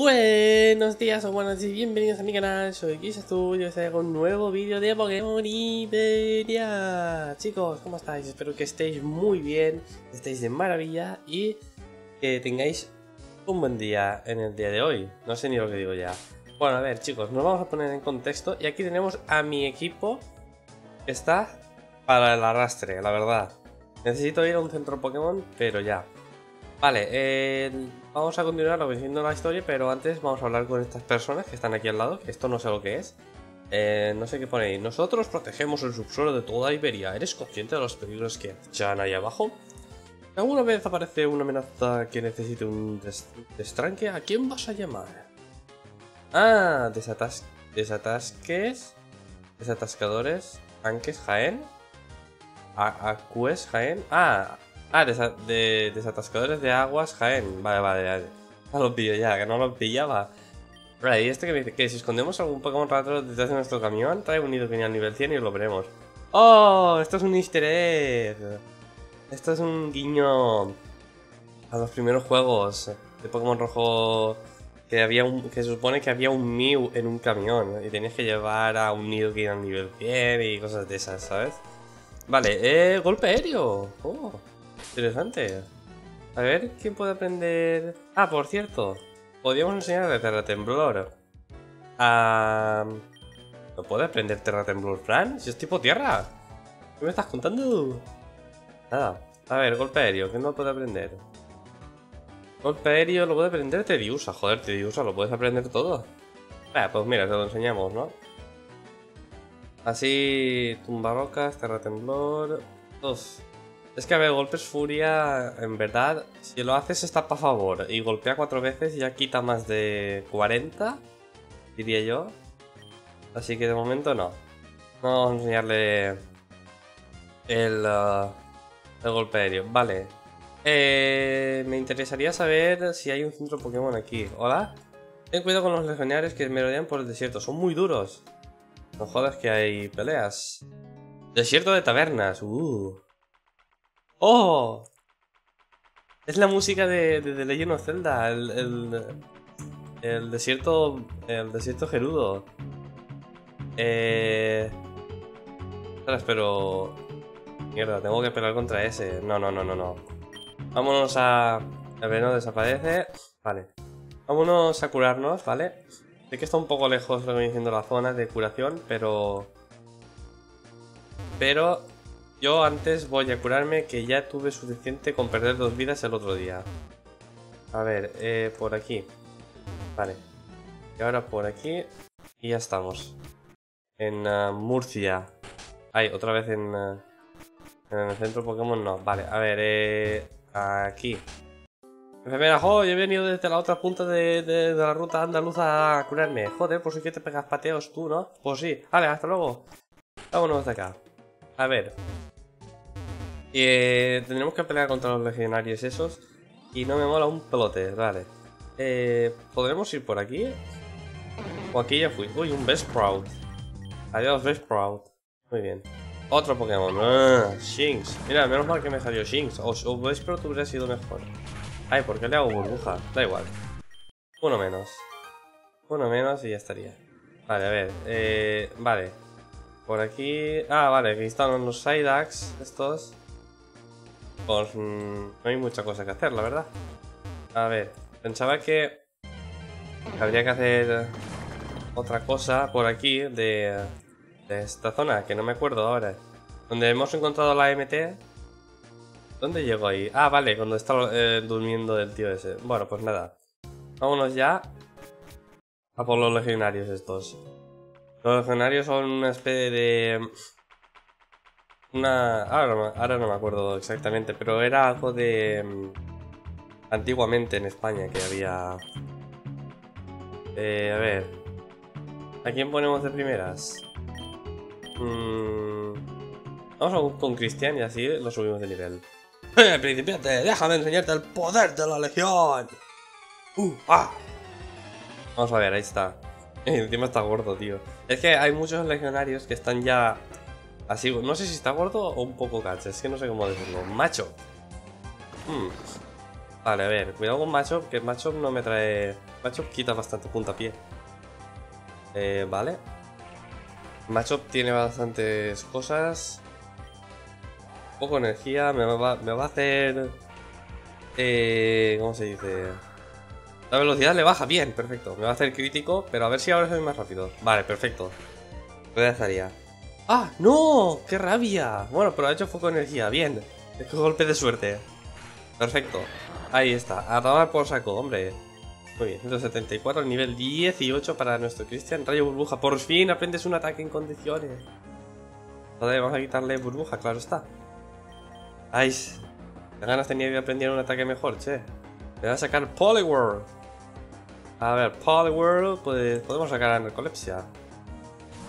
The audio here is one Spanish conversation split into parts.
Buenos días o buenas y bienvenidos a mi canal, soy DixTuber y os traigo un nuevo vídeo de Pokémon Iberia. Chicos, ¿cómo estáis? Espero que estéis muy bien, estéis de maravilla y que tengáis un buen día en el día de hoy. No sé ni lo que digo ya. Bueno, a ver chicos, nos vamos a poner en contexto y aquí tenemos a mi equipo que está para el arrastre, la verdad. Necesito ir a un centro Pokémon, pero ya. Vale, vamos a continuar diciendo la historia, pero antes vamos a hablar con estas personas que están aquí al lado, que esto no sé lo que es. No sé qué pone ahí. Nosotros protegemos el subsuelo de toda Iberia. ¿Eres consciente de los peligros que acechan ahí abajo? ¿Alguna vez aparece una amenaza que necesite un destranque? ¿A quién vas a llamar? Ah, desatascadores, tanques, Jaén. Acues, Jaén. Desatascadores de aguas, Jaén. Vale. No lo pillo ya, que no lo pillaba. Right, y este que me dice que si escondemos algún Pokémon raro detrás de nuestro camión, trae un nido que ni al nivel 100 y lo veremos. ¡Oh! Esto es un easter egg. Esto es un guiño a los primeros juegos de Pokémon Rojo, que se supone que había un Mew en un camión y tenías que llevar a un nido que iba al nivel 100 y cosas de esas, ¿sabes? Vale, golpe aéreo. Oh, interesante. A ver, ¿quién puede aprender? Ah, por cierto, podríamos enseñar de Terratemblor. ¿No puede aprender Terratemblor, Fran? Si es tipo tierra. ¿Qué me estás contando? Nada. A ver, golpe aéreo, ¿qué no puede aprender? Golpe aéreo lo puede aprender Teddiursa. Joder, Teddiursa, lo puedes aprender todo. Pues mira, te lo enseñamos, ¿no? Así, tumbarrocas, terratemblor. Uf. Es que a ver, golpes furia, en verdad, si lo haces está para favor. Y golpea 4 veces y ya quita más de 40, diría yo. Así que de momento no. Vamos a enseñarle el golpe aéreo. Vale. Me interesaría saber si hay un centro Pokémon aquí. Hola. Ten cuidado con los legionarios que merodean por el desierto. Son muy duros. No jodas que hay peleas. Desierto de tabernas. ¡Oh! Es la música de The Legend of Zelda. El desierto. El desierto gerudo. Pero. Mierda, tengo que pelear contra ese. No. Vámonos a... ver, no desaparece. Vale. Vámonos a curarnos, ¿vale? Sé que está un poco lejos lo que viene siendo la zona de curación, pero... yo antes voy a curarme, que ya tuve suficiente con perder 2 vidas el otro día. A ver, por aquí. Vale. Y ahora por aquí. Y ya estamos. En Murcia. Ay, otra vez en el centro Pokémon no. Vale, a ver, aquí. Enfermera, yo he venido desde la otra punta de la ruta andaluza a curarme. Joder, por si que te pegas pateos tú, ¿no? Pues sí, vale, hasta luego. Vámonos de acá. A ver, tendremos que pelear contra los legionarios esos. Y no me mola un pelote, vale. ¿Podremos ir por aquí? O aquí ya fui. Uy, un Bellsprout. Adiós, Bellsprout. Muy bien. Otro Pokémon, Shinx. Mira, menos mal que me salió Shinx. O Bellsprout hubiera sido mejor. Ay, ¿por qué le hago burbuja? Da igual. Uno menos. Uno menos y ya estaría. Vale, a ver. Vale. Por aquí... Ah, vale, aquí están los Psyducks. Estos. Pues no hay mucha cosa que hacer, la verdad. A ver. Pensaba que habría que hacer otra cosa por aquí de esta zona, que no me acuerdo ahora. Donde hemos encontrado la MT. ¿Dónde llegó ahí? Ah, vale, cuando está durmiendo el tío ese. Bueno, pues nada. Vámonos ya a por los legionarios estos. Los legionarios son una especie de... Ahora no me acuerdo exactamente, pero era algo de... Antiguamente en España que había... a ver... ¿A quién ponemos de primeras? Vamos con Cristian y así lo subimos de nivel. ¡Eh, principiante! ¡Déjame enseñarte el poder de la legión! Vamos a ver, ahí está. Encima está gordo, tío. Es que hay muchos legionarios que están ya así. No sé si está gordo o un poco cacho. Es que no sé cómo decirlo. ¡Macho! Vale, a ver, cuidado con Machop, que Machop no me trae... Machop quita bastante puntapié. Vale. Machop tiene bastantes cosas. Poco energía, me va a hacer... ¿cómo se dice? La velocidad le baja, bien, perfecto. Me va a hacer crítico, pero a ver si ahora soy más rápido. Vale, perfecto. Realizaría. ¡Ah, no! ¡Qué rabia! Bueno, pero ha hecho foco de energía, bien. Es que golpe de suerte. Perfecto. Ahí está, a tomar por saco, hombre. Muy bien, 174, nivel 18 para nuestro Cristian. Rayo burbuja, por fin aprendes un ataque en condiciones. Vale, vamos a quitarle burbuja, claro está. ¡Ay! De ganas tenía de aprender un ataque mejor, che. Le va a sacar Poliwhirl. A ver, Poliwhirl, pues podemos sacar a Narcolepsia.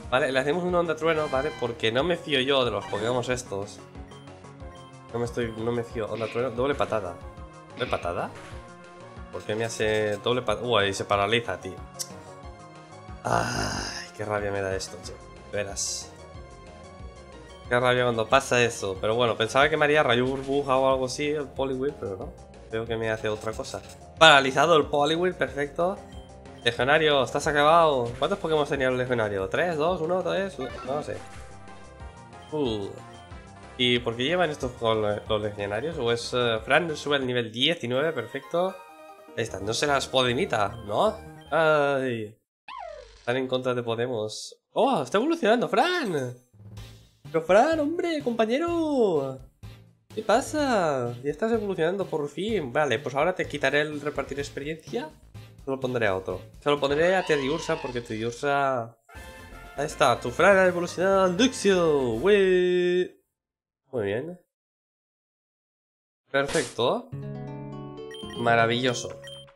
Vale, le hacemos una onda trueno, ¿vale? Porque no me fío yo de los Pokémon estos. No me fío. Onda trueno, doble patada. ¿Doble patada? ¿Por qué me hace doble patada? Uy, se paraliza, tío. Ay, qué rabia me da esto, che. Verás. Qué rabia cuando pasa eso. Pero bueno, pensaba que me haría rayo burbuja o algo así, el Poliwhirl, pero no. Veo que me hace otra cosa. Paralizado el Poliwhirl, perfecto. Legionario, estás acabado. ¿Cuántos Pokémon tenía el Legionario? ¿3, 2, 1, 3? No sé. ¿Y por qué llevan estos los Legionarios? ¿O es Fran sube al nivel 19? Perfecto. Ahí está, no se las podemita, ¿no? Ay. Están en contra de Podemos. ¡Oh! ¡Está evolucionando, Fran! ¡Pero Fran, hombre, compañero! ¿Qué pasa? Ya estás evolucionando por fin. Vale, pues ahora te quitaré el repartir experiencia. Se lo pondré a otro. Se lo pondré a Teddiursa porque Teddiursa... Ahí está, tu Fran ha evolucionado al Duxio. Uy. Muy bien. Perfecto. Maravilloso.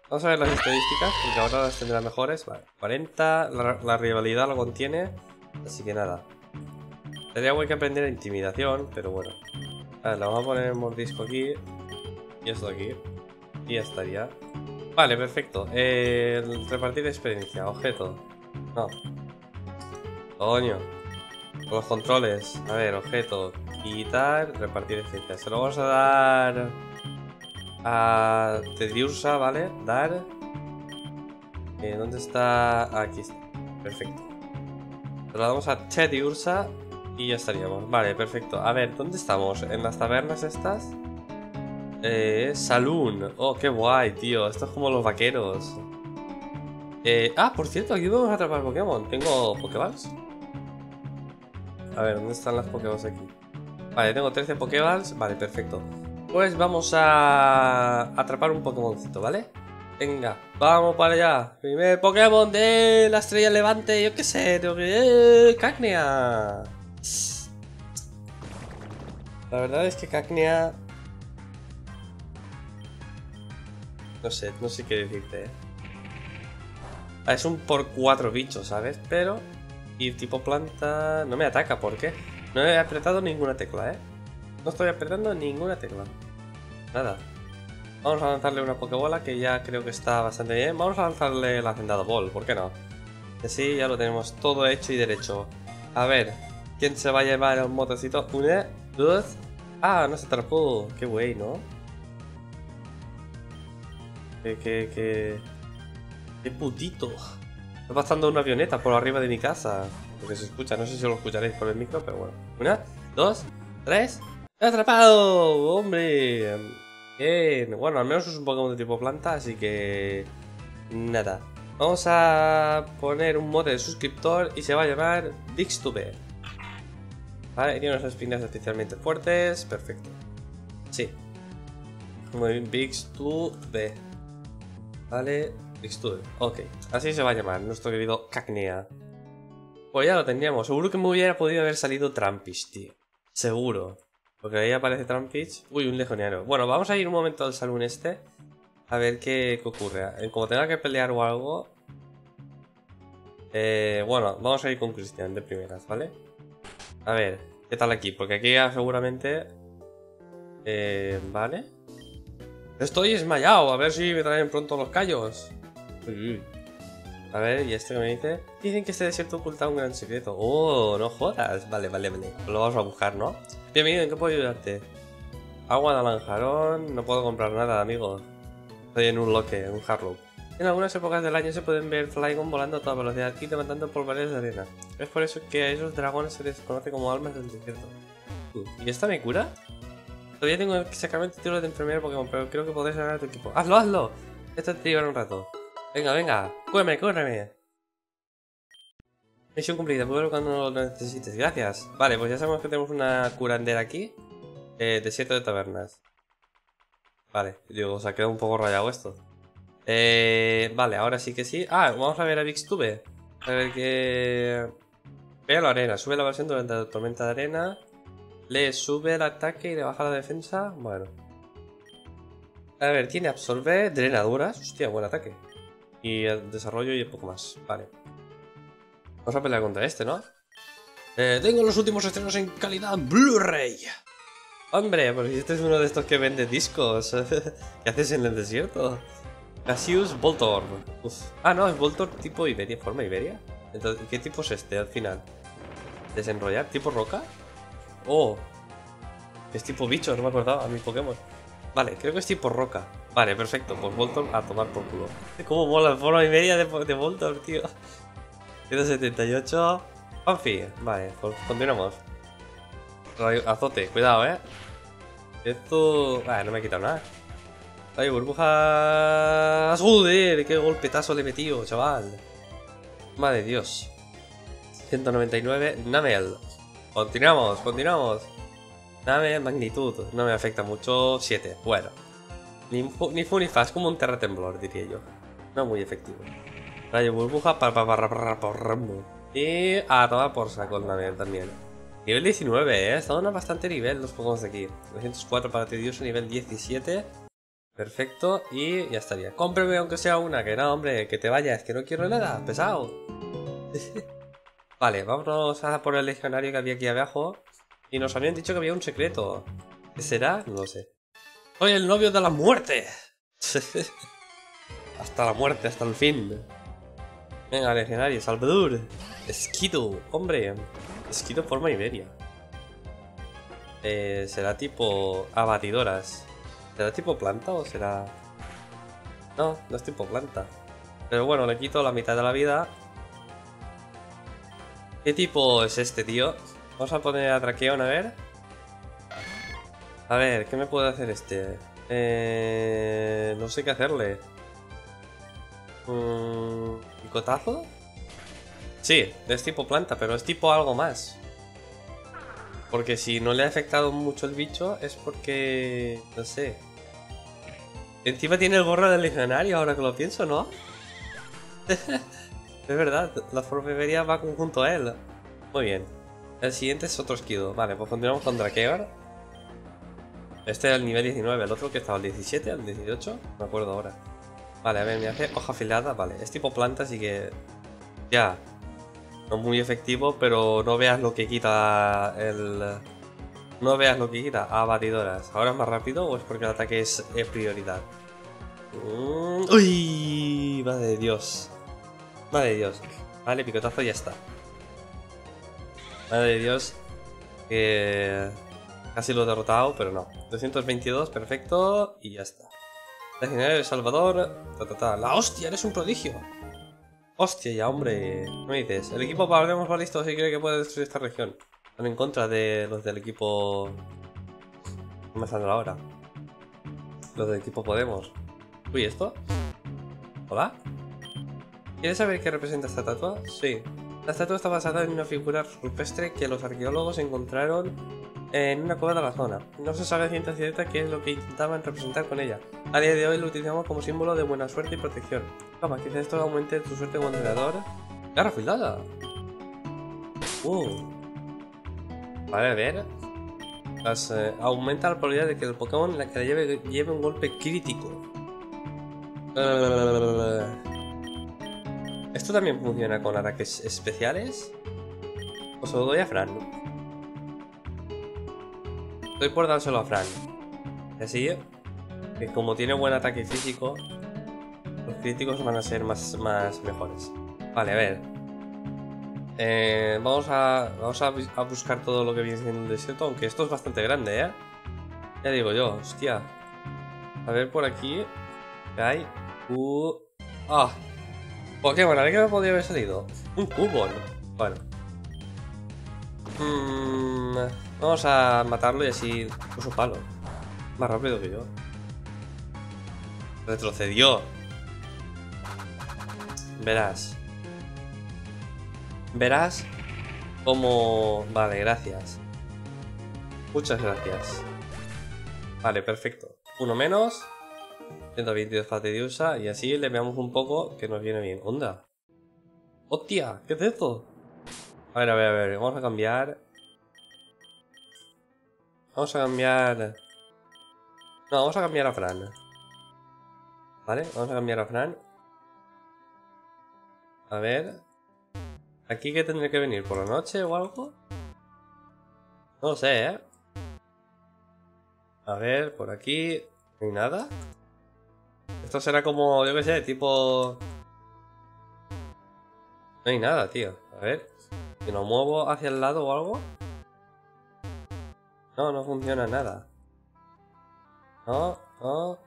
Vamos a ver las estadísticas porque ahora las tendrá mejores. Vale, 40. La rivalidad lo contiene. Así que nada. Sería bueno que aprender intimidación, pero bueno. A ver, la vamos a poner en mordisco aquí. Y esto aquí. Y ya estaría. Vale, perfecto. Repartir experiencia, objeto. No. Coño. Con los controles. A ver, objeto. Quitar, repartir experiencia. Se lo vamos a dar a Teddiursa, ¿vale? Dar. ¿Dónde está? Aquí está. Perfecto. Se lo damos a Teddiursa y ya estaríamos. Vale, perfecto. A ver, ¿dónde estamos? ¿En las tabernas estas? Saloon. Oh, qué guay, tío. Esto es como los vaqueros. Por cierto, aquí podemos atrapar Pokémon. Tengo Pokéballs. A ver, ¿dónde están las Pokéballs aquí? Vale, tengo 13 Pokéballs. Vale, perfecto. Pues vamos a atrapar un Pokémoncito, ¿vale? Venga, vamos para allá. Primer Pokémon de la estrella levante. Yo qué sé, tengo que... Cacnea. La verdad es que Cacnea... No sé qué decirte, Es un por 4 bichos, ¿sabes? Pero... Y tipo planta... No me ataca, ¿por qué? No he apretado ninguna tecla, No estoy apretando ninguna tecla. Nada. Vamos a lanzarle una Pokébola que ya creo que está bastante bien. Vamos a lanzarle la Hacendado Ball, ¿por qué no? Así ya lo tenemos todo hecho y derecho. A ver, ¿quién se va a llevar el motocito? Una, dos... ¡Ah, no se atrapó! ¡Qué güey, ¿no? Qué putito. Está pasando una avioneta por arriba de mi casa. Porque se escucha, no sé si lo escucharéis por el micro, pero bueno. 1, 2, 3. ¡Atrapado! ¡Hombre! Bien. Bueno, al menos es un Pokémon de tipo planta, así que... Nada. Vamos a poner un mote de suscriptor y se va a llamar DixTuber. Vale, tiene unas espinas especialmente fuertes. Perfecto. Sí. Muy bien, VixTube. Vale, VixTube. Ok, así se va a llamar nuestro querido Cacnea. Pues ya lo tendríamos. Seguro que me hubiera podido haber salido Trampish, tío. Seguro. Porque ahí aparece Trampish. Uy, un legionario. Bueno, vamos a ir un momento al salón este. A ver qué ocurre. Como tenga que pelear o algo. Bueno, vamos a ir con Cristian de primeras, ¿vale? A ver, ¿qué tal aquí? Porque aquí ya seguramente. Vale. Estoy esmayado, a ver si me traen pronto los callos. A ver, ¿y este que me dice? Dicen que este desierto oculta un gran secreto. Oh, no jodas. Vale. Lo vamos a buscar, ¿no? Bienvenido, ¿en qué puedo ayudarte? Agua de naranjarón. No puedo comprar nada, amigo. Estoy en un loque, un Harlow. En algunas épocas del año se pueden ver Flygon volando a toda velocidad y levantando polvaredas de arena. Es por eso que a esos dragones se les conoce como almas del desierto. ¿Y esta me cura? Todavía tengo que sacarme el título de enfermera Pokémon, pero creo que podrás ganar a tu equipo. ¡Hazlo, hazlo! Esto te llevará un rato. Venga, venga, cúreme, cúreme. Misión cumplida, vuelvo cuando lo necesites, gracias. Vale, pues ya sabemos que tenemos una curandera aquí. Desierto de tabernas. Vale, digo, se ha quedado un poco rayado esto. Vale, ahora sí que sí. Ah, vamos a ver a VixTube. A ver qué... Pega la arena, sube la versión durante la tormenta de arena. Le sube el ataque y le baja la defensa. Bueno. A ver, tiene absorbe, drenaduras. Hostia, buen ataque. Y el desarrollo y un poco más. Vale. Vamos a pelear contra este, ¿no? Tengo los últimos estrenos en calidad Blu-ray. Hombre, pues este es uno de estos que vende discos. ¿Qué haces en el desierto? Cassius Voltorb. Uf. Ah, no, es Voltorb tipo Iberia, forma Iberia. Entonces, ¿qué tipo es este al final? ¿Desenrollar? ¿Tipo roca? Oh, es tipo bicho, no me acordaba a mi Pokémon. Vale, creo que es tipo roca. Vale, perfecto, pues Voltorb a tomar por culo. Cómo mola el forma Iberia de Voltorb, tío. 178. Panfi, vale, pues continuamos. Azote, cuidado, Esto... Ah, no me ha quitado nada. Ay, burbuja... ¡Joder! ¡Qué golpetazo le he metido, chaval! Madre Dios. 199. Numel. Continuamos, continuamos. Numel, magnitud. No me afecta mucho. 7. Bueno. Ni fu ni fa, es como un terratemblor, diría yo. No muy efectivo. Rayo burbuja. Y a tomar por saco el Numel también. Nivel 19, Están a bastante nivel los Pokémon de aquí. 904 para Teddiursa, nivel 17. Perfecto, y ya estaría. Cómprame aunque sea una, que no, hombre, que te vayas, que no quiero nada, pesado. Vale, vámonos a por el legionario que había aquí abajo. Y nos habían dicho que había un secreto. ¿Qué será? No lo sé. ¡Soy el novio de la muerte! Hasta la muerte, hasta el fin. Venga, legionario, Salvador. Esquido, hombre. Esquido forma Iberia. Será tipo abatidoras. ¿Será tipo planta o será...? No, no es tipo planta. Pero bueno, le quito la mitad de la vida. ¿Qué tipo es este, tío? Vamos a poner a Drakeon, a ver. A ver, ¿qué me puede hacer este? No sé qué hacerle. ¿Picotazo? Sí, es tipo planta, pero es tipo algo más. Porque si no le ha afectado mucho el bicho es porque... no sé. Encima tiene el gorro del legionario, ahora que lo pienso, ¿no? Es verdad, la forfevería va conjunto a él. Muy bien. El siguiente es otro esquido. Vale, pues continuamos con Drakegar. Este es el nivel 19, el otro que estaba al 17, al 18. Me acuerdo ahora. Vale, a ver, me hace hoja afilada. Vale, es tipo planta, así que... ya... no muy efectivo, pero no veas lo que quita el... no veas lo que quita a batidoras. ¿Ahora es más rápido o es porque el ataque es prioridad? ¡Uy! Madre de Dios. Madre de Dios. Vale, picotazo y ya está. Madre de Dios. Casi lo he derrotado, pero no. 222, perfecto. Y ya está. Legionario de Salvador. Ta, ta, ta. ¡La hostia! ¡Eres un prodigio! Hostia, ya, hombre. ¿Qué me dices? El equipo Pablemos va listo, así cree que puede destruir esta región. Están en contra de los del equipo... me sale la hora. Los del equipo Podemos. Uy, ¿esto? ¿Hola? ¿Quieres saber qué representa esta estatua? Sí. La estatua está basada en una figura rupestre que los arqueólogos encontraron en una cueva de la zona. No se sabe a ciencia cierta qué es lo que intentaban representar con ella. A día de hoy lo utilizamos como símbolo de buena suerte y protección. Toma, quizás esto aumente tu suerte como entrenador. ¡Garra afilada! Vale, a ver. Aumenta la probabilidad de que el Pokémon la que la lleve un golpe crítico. ¿Esto también funciona con ataques especiales? Os lo doy a Fran. Estoy por dárselo a Fran. Así que como tiene buen ataque físico, los críticos van a ser más mejores. Vale, a ver. Vamos a buscar todo lo que viene en el desierto, aunque esto es bastante grande, Ya digo yo, hostia. A ver por aquí. Kai. ¡Ah! Pokémon, ¿a qué me podría haber salido? Un Cubone. Bueno. Vamos a matarlo y así puso palo. Más rápido que yo. Retrocedió. Verás. Verás cómo... Vale, gracias. Muchas gracias. Vale, perfecto. Uno menos. 122 para Teddiursa. Y así le veamos un poco que nos viene bien. ¡Onda! ¡Hostia! ¿Qué es esto? A ver, a ver, a ver. Vamos a cambiar. Vamos a cambiar... No, vamos a cambiar a Fran. Vale, vamos a cambiar a Fran. A ver... ¿Aquí que tendré que venir? ¿Por la noche o algo? No lo sé, ¿eh? A ver, por aquí... ¿No hay nada? Esto será como, yo qué sé, tipo... No hay nada, tío. A ver... ¿Que nos muevo hacia el lado o algo? No, no funciona nada. No, no...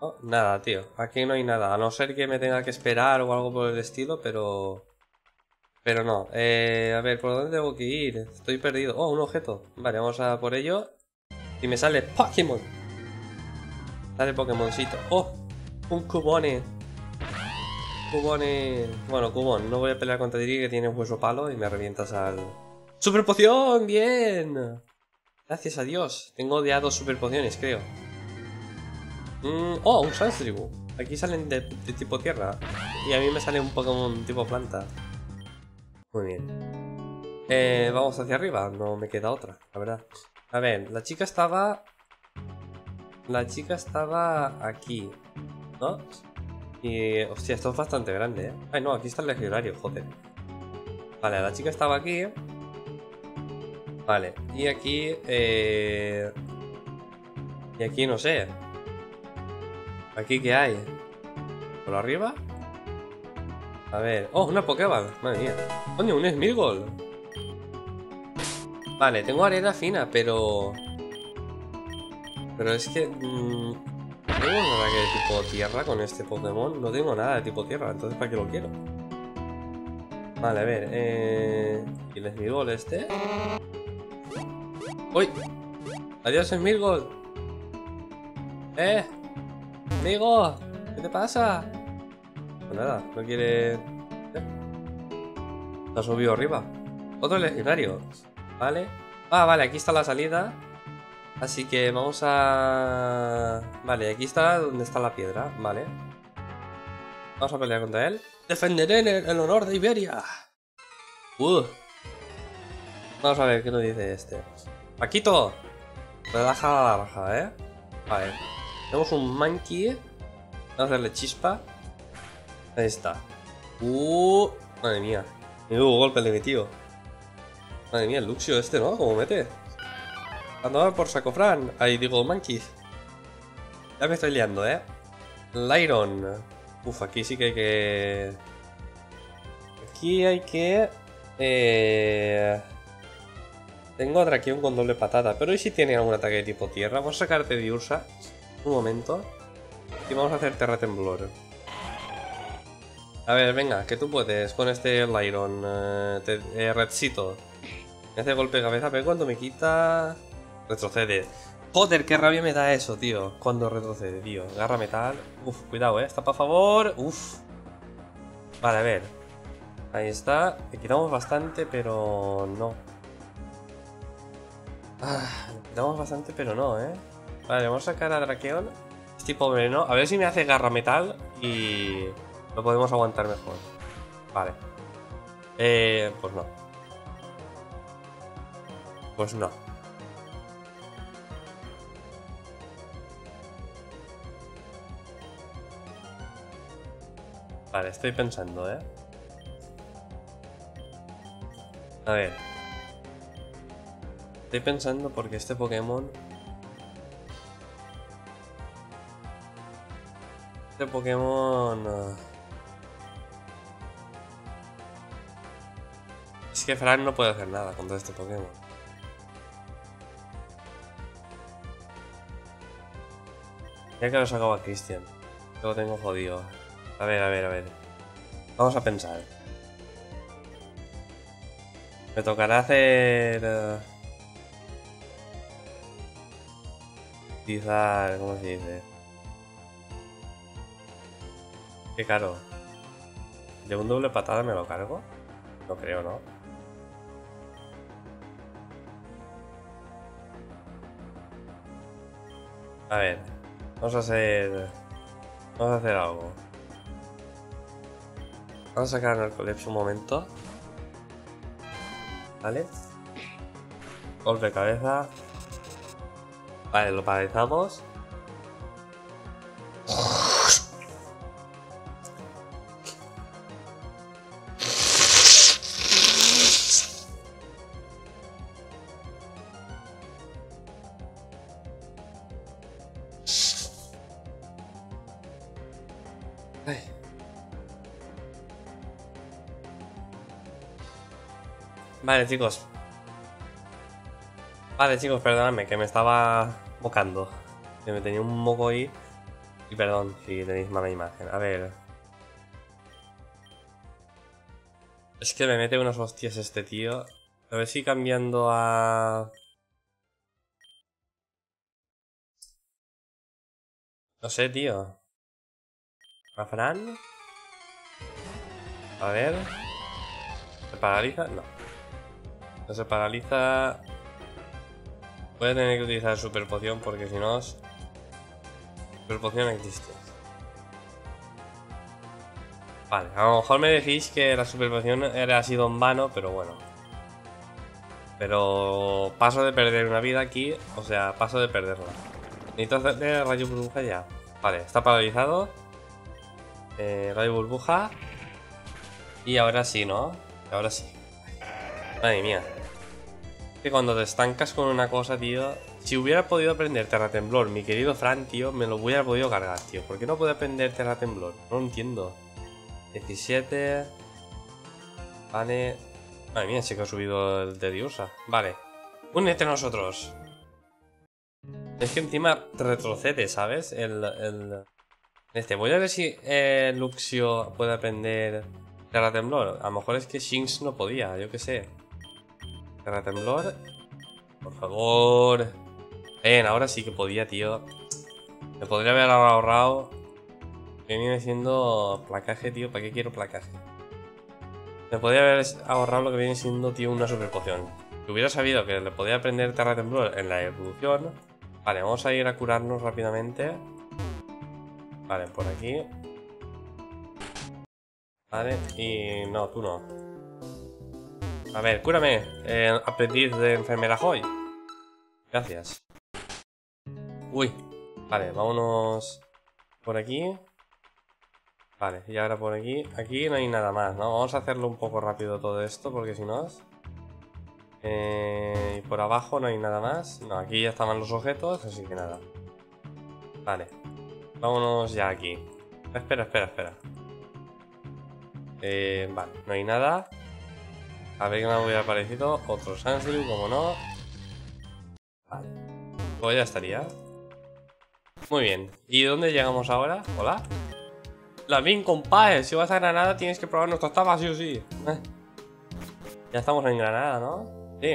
No, nada, tío. Aquí no hay nada. A no ser que me tenga que esperar o algo por el estilo, pero... Pero no, a ver, ¿por dónde tengo que ir? Estoy perdido. Oh, un objeto. Vale, vamos a por ello. Y me sale Pokémon. Sale Pokémoncito. Oh, un Cubone. Cubone. Bueno, Cubone, no voy a pelear contra ti que tiene un hueso palo y me revientas al... ¡Super poción! ¡Bien! Gracias a Dios. Tengo ya 2 super pociones, creo. Oh, un Sanshiro. Aquí salen de tipo tierra. Y a mí me sale un Pokémon tipo planta. Muy bien. Vamos hacia arriba. No me queda otra, la verdad. A ver, la chica estaba... La chica estaba aquí, ¿no? Y... Hostia, esto es bastante grande, ¿eh? Ay, no, aquí está el legionario, joder. Vale, la chica estaba aquí. Vale, y aquí... Y aquí no sé. ¿Aquí qué hay? ¿Por arriba? A ver... ¡Oh, una Pokéball! Madre mía. ¡Coño, un Smeargle! Vale, tengo arena fina, pero... Pero es que... ¿Tengo un ataque de tipo tierra con este Pokémon? No tengo nada de tipo tierra, entonces ¿para qué lo quiero? Vale, a ver... ¿Y el Smeargle este? ¡Uy! ¡Adiós, Smeargle! ¡Eh! ¡Amigo! ¿Qué te pasa? Nada, no quiere... Se ha subido arriba. Otro legendario. Vale. Ah, vale, aquí está la salida. Así que vamos a... Vale, aquí está donde está la piedra. Vale. Vamos a pelear contra él. Defenderé el honor de Iberia. Vamos a ver qué nos dice este. Paquito. Relaja la larga, ¿eh? Vale. Tenemos un Manki. Vamos a hacerle chispa. Ahí está. Madre mía. Me hubo golpe de mi tío. Madre mía, el Luxio este, ¿no? ¿Cómo mete? Andaba por Sacofran. Ahí digo, Manki. Ya me estoy liando, ¿eh? Lairon. Uf, aquí sí que hay que... Aquí hay que... Tengo a Drakeon con doble patata. Pero ¿y si tiene algún ataque de tipo tierra? Vamos a sacar Teddiursa. Un momento. Y vamos a hacer Terratemblor. A ver, venga, que tú puedes con este Lairon, Redcito. Me hace golpe de cabeza, pero cuando me quita... Retrocede. Joder, qué rabia me da eso, tío. Cuando retrocede, tío. Garra metal. Uf, cuidado, está para favor. Uf. Vale, a ver. Ahí está. Le quitamos bastante, pero no. Le quitamos bastante, pero no, ¿eh? Vale, vamos a sacar a Drakeon. Es tipo veneno. A ver si me hace garra metal y... Lo podemos aguantar mejor. Vale. Pues no. Pues no. Vale, estoy pensando, ¿eh? A ver. Estoy pensando porque este Pokémon... Este Pokémon... Es que Fran no puede hacer nada contra este Pokémon. Ya que lo sacaba Christian. Yo lo tengo jodido. A ver. Vamos a pensar. Me tocará hacer... utilizar... ¿Cómo se dice? Qué caro. ¿De un doble patada me lo cargo? No creo, ¿no? A ver. Vamos a hacer algo. Vamos a sacar a Narcolepsy un momento. ¿Vale? Golpe de cabeza. Vale, lo paralizamos. Vale, chicos, perdonadme, que me estaba mocando. Que me tenía un moco ahí. Y perdón si tenéis mala imagen. A ver. Es que me mete unos hostias este tío. A ver si cambiando a... No sé, tío. ¿A Fran? A ver. ¿Se paraliza? No. No se paraliza. Voy a tener que utilizar super poción porque si no... Super poción existe. Vale, a lo mejor me decís que la super poción ha sido en vano, pero bueno. Pero paso de perder una vida aquí, o sea, paso de perderla. Necesito hacer rayo burbuja ya. Vale, está paralizado. Rayo burbuja. Y ahora sí, ¿no? Ahora sí. Madre mía. Que cuando te estancas con una cosa, tío... Si hubiera podido aprender Terra Temblor, mi querido Fran, tío, me lo hubiera podido cargar, tío. ¿Por qué no puedo aprender Terra Temblor? No lo entiendo. 17... Vale... Madre mía, sí que ha subido el Teddiursa. Vale. Únete a nosotros. Es que encima retrocede, ¿sabes? Voy a ver si Luxio puede aprender Terra Temblor. A lo mejor es que Shinx no podía, yo qué sé. Terra Temblor. Por favor. Ven, ahora sí que podía, tío. Me podría haber ahorrado. Me viene siendo placaje, tío. ¿Para qué quiero placaje? Me podría haber ahorrado lo que viene siendo, tío, una super poción. Si hubiera sabido que le podía aprender Terra Temblor en la evolución. Vale, vamos a ir a curarnos rápidamente. Vale, por aquí. Vale, y... No, tú no. A ver, cúrame, aprendiz de enfermera Joy. Gracias. Uy, vale, vámonos por aquí. Vale, y ahora por aquí. Aquí no hay nada más, ¿no? Vamos a hacerlo un poco rápido todo esto, porque si no... Y por abajo no hay nada más. No, aquí ya estaban los objetos, así que nada. Vale, vámonos ya aquí. Espera. Vale, no hay nada. A ver qué me hubiera aparecido. Otro Sanshiro, como no. Vale. Pues ya estaría. Muy bien. ¿Y dónde llegamos ahora? Hola. La bien, compadre. Si vas a Granada tienes que probar nuestras tapas, sí o sí. Ya estamos en Granada, ¿no? Sí.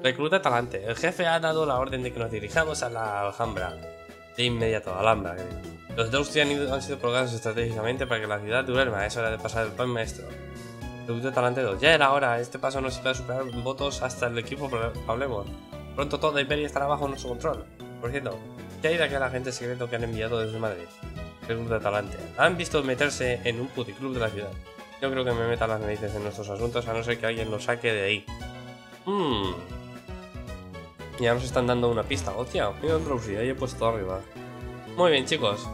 Recluta talante. El jefe ha dado la orden de que nos dirijamos a la Alhambra. De inmediato, Alhambra, creo. Los Duxio han sido colocados estratégicamente para que la ciudad duerma. Es hora de pasar el pan maestro. Recluta talante 2. Ya era hora, este paso nos iba a superar votos hasta el equipo, pero hablemos. Pronto toda Iberia estará bajo nuestro control. Por cierto, ¿qué hay de aquel agente secreto que han enviado desde Madrid? Recluta talante. Han visto meterse en un puticlub de la ciudad. Yo creo que me metan las narices en nuestros asuntos a no ser que alguien lo saque de ahí. Ya nos están dando una pista, hostia. Mira un Rousey, ahí he puesto arriba. Muy bien, chicos.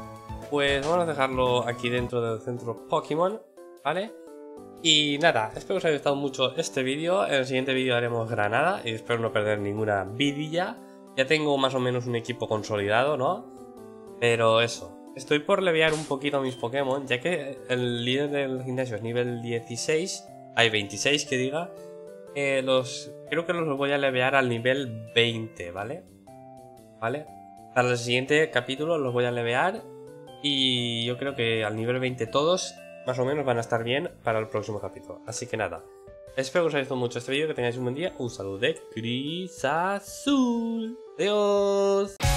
Pues vamos a dejarlo aquí dentro del centro Pokémon, ¿vale? Y nada, espero que os haya gustado mucho este vídeo. En el siguiente vídeo haremos Granada y espero no perder ninguna vidilla. Ya tengo más o menos un equipo consolidado, ¿no? Pero eso, estoy por levear un poquito mis Pokémon, ya que el líder del gimnasio es nivel 16, hay 26 que diga. Creo que los voy a levear al nivel 20, ¿vale? Para el siguiente capítulo los voy a levear. Y yo creo que al nivel 20 todos, más o menos, van a estar bien para el próximo capítulo. Así que nada, espero que os haya gustado mucho este vídeo, que tengáis un buen día. Un saludo de Crisazul. Adiós.